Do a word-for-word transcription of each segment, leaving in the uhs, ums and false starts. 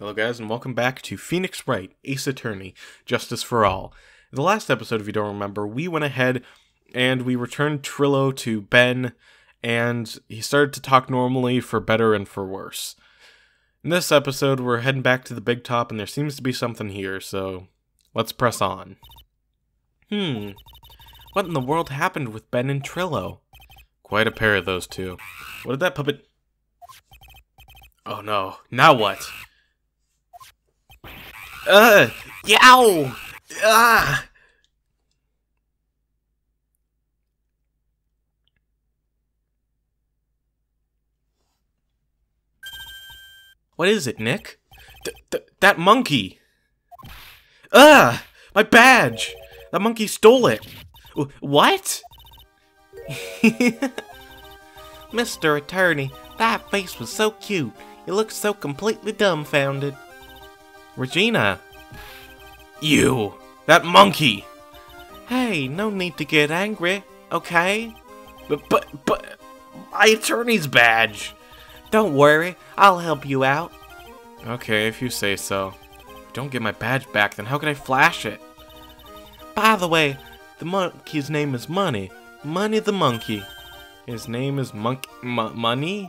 Hello guys, and welcome back to Phoenix Wright, Ace Attorney, Justice for All. In the last episode, if you don't remember, we went ahead and we returned Trillo to Ben, and he started to talk normally for better and for worse. In this episode, we're heading back to the Big Top, and there seems to be something here, so let's press on. Hmm, what in the world happened with Ben and Trillo? Quite a pair of those two. What did that puppet... Oh no, now what? Uh, yow! Ah! What is it, Nick? Th th that monkey! Ah! My badge! That monkey stole it! What? Mister Attorney, that face was so cute. You looked so completely dumbfounded. Regina! You! That monkey! Hey, no need to get angry, okay? But, but, but, my attorney's badge! Don't worry, I'll help you out. Okay, if you say so. If I don't get my badge back, then how can I flash it? By the way, the monkey's name is Money. Money the Monkey. His name is Monk... M- Money?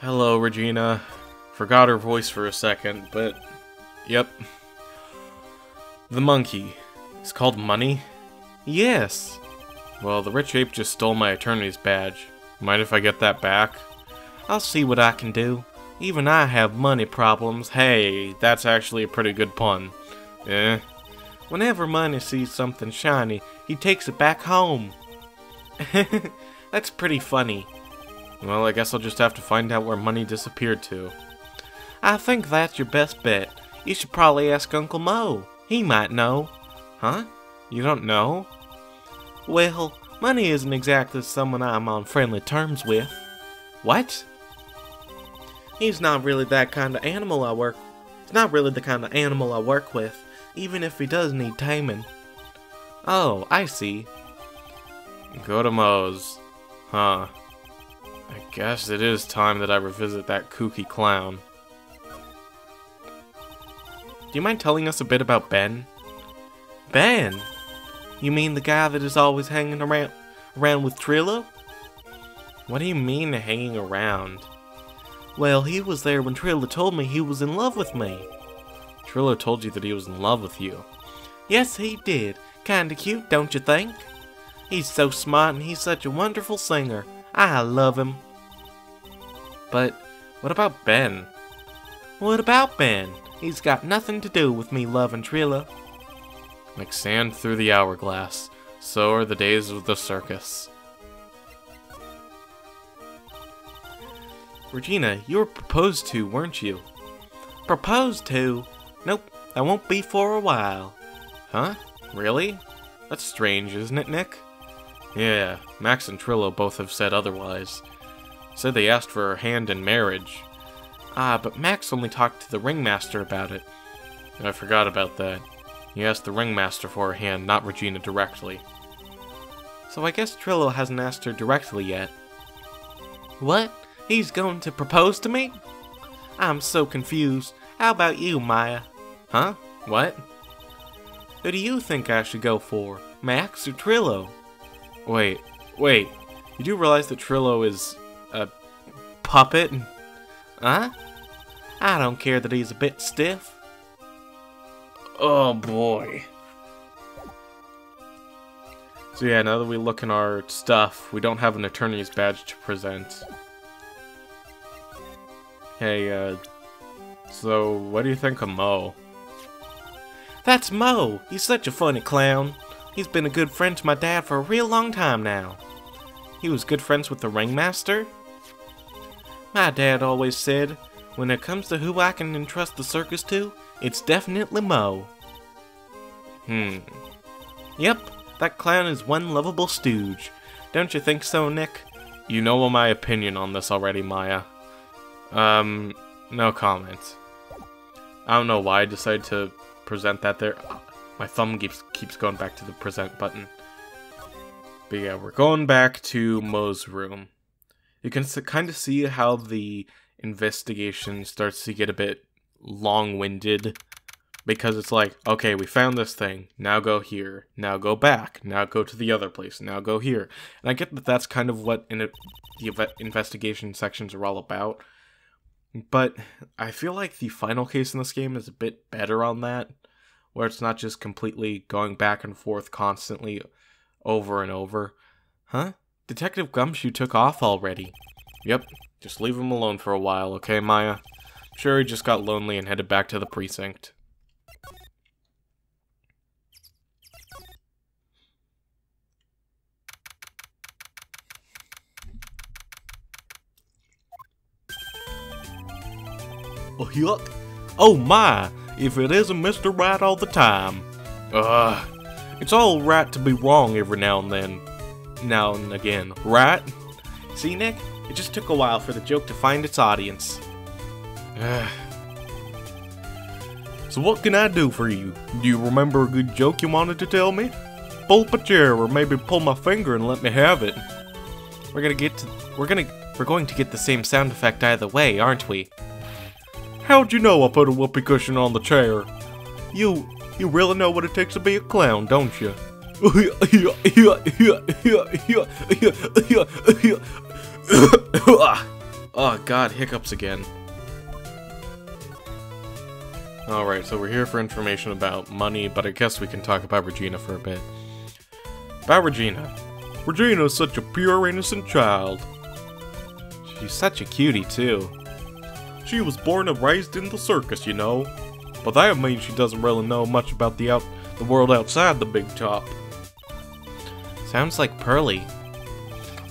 Hello, Regina. Forgot her voice for a second, but... Yep. The monkey. It's called Money? Yes. Well, the rich ape just stole my attorney's badge. Mind if I get that back? I'll see what I can do. Even I have money problems. Hey, that's actually a pretty good pun. Eh? Whenever Money sees something shiny, he takes it back home. That's pretty funny. Well, I guess I'll just have to find out where Money disappeared to. I think that's your best bet. You should probably ask Uncle Moe. He might know. Huh? You don't know? Well, Money isn't exactly someone I'm on friendly terms with. What? He's not really that kind of animal I work... He's not really the kind of animal I work with, even if he does need taming. Oh, I see. Go to Moe's. Huh. I guess it is time that I revisit that kooky clown. Do you mind telling us a bit about Ben? Ben? You mean the guy that is always hanging around, around with Trillo? What do you mean, hanging around? Well, he was there when Trillo told me he was in love with me. Trillo told you that he was in love with you? Yes, he did. Kinda cute, don't you think? He's so smart and he's such a wonderful singer. I love him. But what about Ben? What about Ben? He's got nothing to do with me loving Trillo. Like sand through the hourglass, so are the days of the circus. Regina, you were proposed to, weren't you? Proposed to? Nope, I won't be for a while. Huh? Really? That's strange, isn't it, Nick? Yeah, Max and Trillo both have said otherwise. Said they asked for her hand in marriage. Ah, but Max only talked to the Ringmaster about it. I forgot about that. He asked the Ringmaster for her hand, not Regina directly. So I guess Trillo hasn't asked her directly yet. What? He's going to propose to me? I'm so confused. How about you, Maya? Huh? What? Who do you think I should go for? Max or Trillo? Wait, wait, you do realize that Trillo is a puppet? Huh? I don't care that he's a bit stiff. Oh boy. So yeah, now that we look in our stuff, we don't have an attorney's badge to present. Hey, uh, so what do you think of Moe? That's Moe! He's such a funny clown. He's been a good friend to my dad for a real long time now. He was good friends with the Ringmaster? My dad always said, when it comes to who I can entrust the circus to, it's definitely Moe. Hmm. Yep, that clown is one lovable stooge. Don't you think so, Nick? You know my opinion on this already, Maya. Um, no comment. I don't know why I decided to present that there. My thumb keeps keeps going back to the present button. But yeah, we're going back to Moe's room. you can kind of see how the investigation starts to get a bit long-winded, because it's like, okay, we found this thing, now go here, now go back, now go to the other place, now go here. And I get that that's kind of what in a, the investigation sections are all about, but I feel like the final case in this game is a bit better on that, where it's not just completely going back and forth constantly over and over. Huh? Detective Gumshoe took off already. Yep, just leave him alone for a while, okay, Maya? I'm sure he just got lonely and headed back to the precinct. Oh, yuck. Oh, my! If it isn't Mister Right all the time. Ugh. It's all right to be wrong every now and then. Now and again, right? See, Nick? It just took a while for the joke to find its audience. Ugh. So what can I do for you? Do you remember a good joke you wanted to tell me? Pull up a chair, or maybe pull my finger and let me have it. We're gonna get to... We're gonna... We're going to get the same sound effect either way, aren't we? How'd you know I put a whoopee cushion on the chair? You, you really know what it takes to be a clown, don't you? Oh god, hiccups again. Alright, so we're here for information about money, but I guess we can talk about Regina for a bit. About Regina. Regina is such a pure, innocent child. She's such a cutie, too. She was born and raised in the circus, you know. But that means she doesn't really know much about the out the world outside the Big Top. Sounds like Pearly.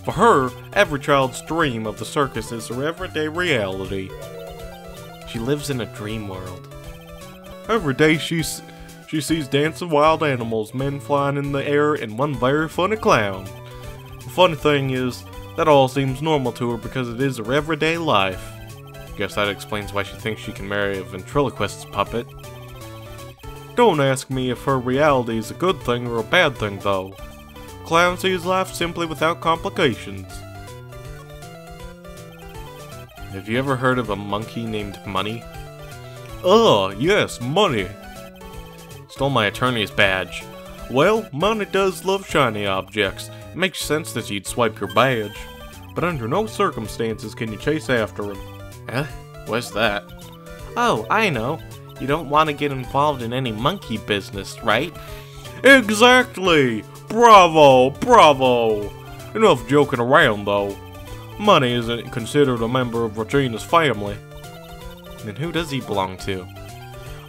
For her, every child's dream of the circus is her everyday reality. She lives in a dream world. Every day she, she sees dancing wild animals, men flying in the air, and one very funny clown. The funny thing is, that all seems normal to her because it is her everyday life. Guess that explains why she thinks she can marry a ventriloquist's puppet. Don't ask me if her reality is a good thing or a bad thing, though. Clown sees life simply without complications. Have you ever heard of a monkey named Money? Ugh, yes, Money. Stole my attorney's badge. Well, Money does love shiny objects. It makes sense that you'd swipe your badge. But under no circumstances can you chase after him. Huh? What's that? Oh, I know. You don't want to get involved in any monkey business, right? Exactly! Bravo! Bravo! Enough joking around, though. Money isn't considered a member of Regina's family. Then who does he belong to?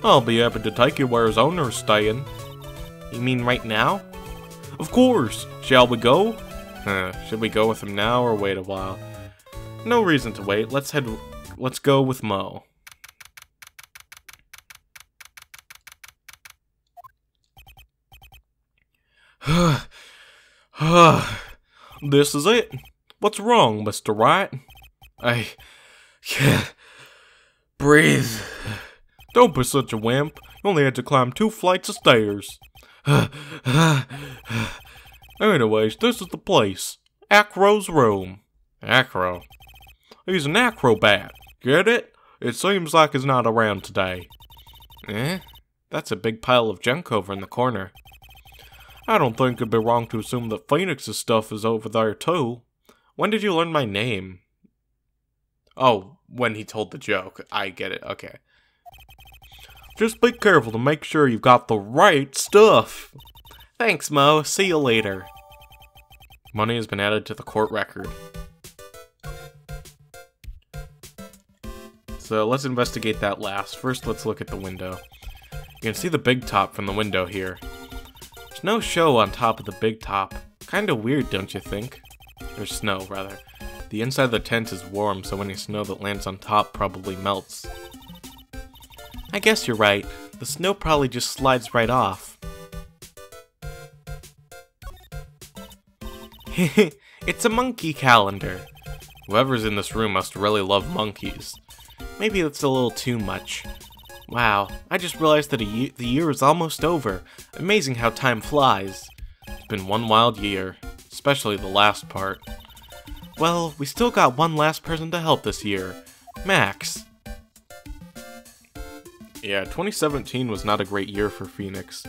I'll be happy to take you where his owner's staying. You mean right now? Of course! Shall we go? Huh, should we go with him now or wait a while? No reason to wait. Let's head... Let's go with Moe. This is it. What's wrong, Mister Wright? I can't breathe. Don't be such a wimp. You only had to climb two flights of stairs. Anyways, this is the place. Acro's Room. Acro. He's an acrobat. Get it? It seems like he's not around today. Eh? That's a big pile of junk over in the corner. I don't think it'd be wrong to assume that Phoenix's stuff is over there too. When did you learn my name? Oh, when he told the joke. I get it. Okay. Just be careful to make sure you've got the right stuff. Thanks, Moe. See you later. Money has been added to the court record. So let's investigate that last. First, let's look at the window. You can see the Big Top from the window here. There's no show on top of the Big Top. Kinda weird, don't you think? Or snow, rather. The inside of the tent is warm, so any snow that lands on top probably melts. I guess you're right. The snow probably just slides right off. Hehe, it's a monkey calendar. Whoever's in this room must really love monkeys. Maybe that's a little too much. Wow, I just realized that a the year is almost over. Amazing how time flies. It's been one wild year, especially the last part. Well, we still got one last person to help this year. Max. Yeah, twenty seventeen was not a great year for Phoenix.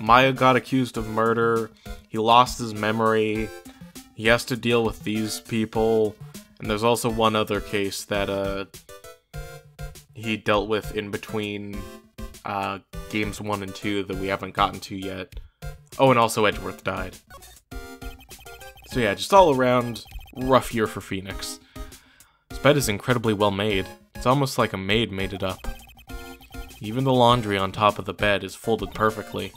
Maya got accused of murder, he lost his memory, he has to deal with these people, and there's also one other case that uh, he dealt with in between uh, games one and two that we haven't gotten to yet. Oh, and also Edgeworth died. So yeah, just all around, rough year for Phoenix. This bed is incredibly well made. It's almost like a maid made it up. Even the laundry on top of the bed is folded perfectly.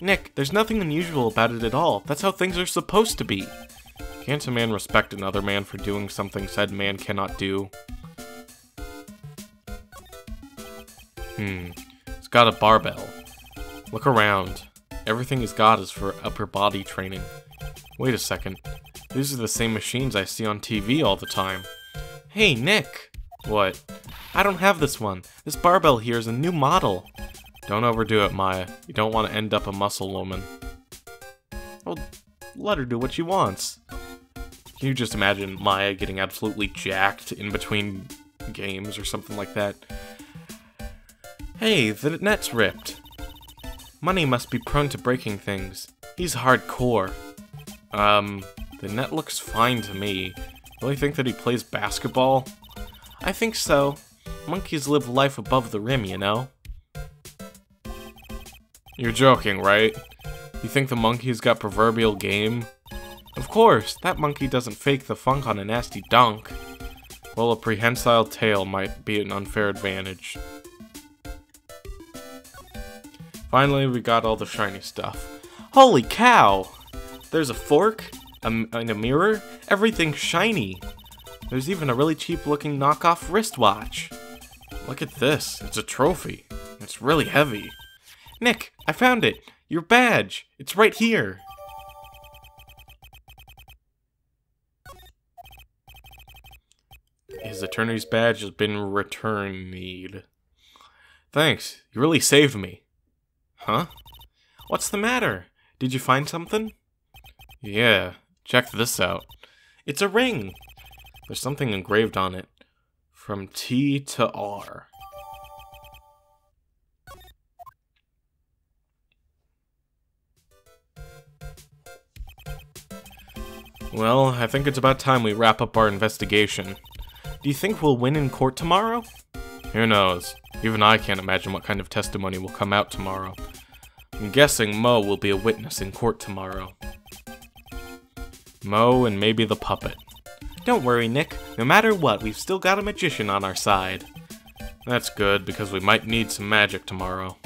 Nick, there's nothing unusual about it at all. That's how things are supposed to be. Can't a man respect another man for doing something said man cannot do? Hmm. It's got a barbell. Look around. Everything he's got is for upper body training. Wait a second. These are the same machines I see on T V all the time. Hey, Nick! What? I don't have this one. This barbell here is a new model. Don't overdo it, Maya. You don't want to end up a muscle woman. Well, let her do what she wants. Can you just imagine Maya getting absolutely jacked in between games or something like that? Hey, the net's ripped. Money must be prone to breaking things. He's hardcore. Um, the net looks fine to me. Really think that he plays basketball? I think so. Monkeys live life above the rim, you know? You're joking, right? You think the monkey's got proverbial game? Of course, that monkey doesn't fake the funk on a nasty dunk. Well, a prehensile tail might be an unfair advantage. Finally, we got all the shiny stuff. Holy cow! There's a fork, a, and a mirror, everything's shiny. There's even a really cheap-looking knockoff wristwatch. Look at this, it's a trophy. It's really heavy. Nick, I found it! Your badge! It's right here! His attorney's badge has been returned. Thanks, you really saved me. Huh? What's the matter? Did you find something? Yeah, check this out. It's a ring! There's something engraved on it. From T to R. Well, I think it's about time we wrap up our investigation. Do you think we'll win in court tomorrow? Who knows? Even I can't imagine what kind of testimony will come out tomorrow. I'm guessing Moe will be a witness in court tomorrow. Moe and maybe the puppet. Don't worry, Nick. No matter what, we've still got a magician on our side. That's good, because we might need some magic tomorrow.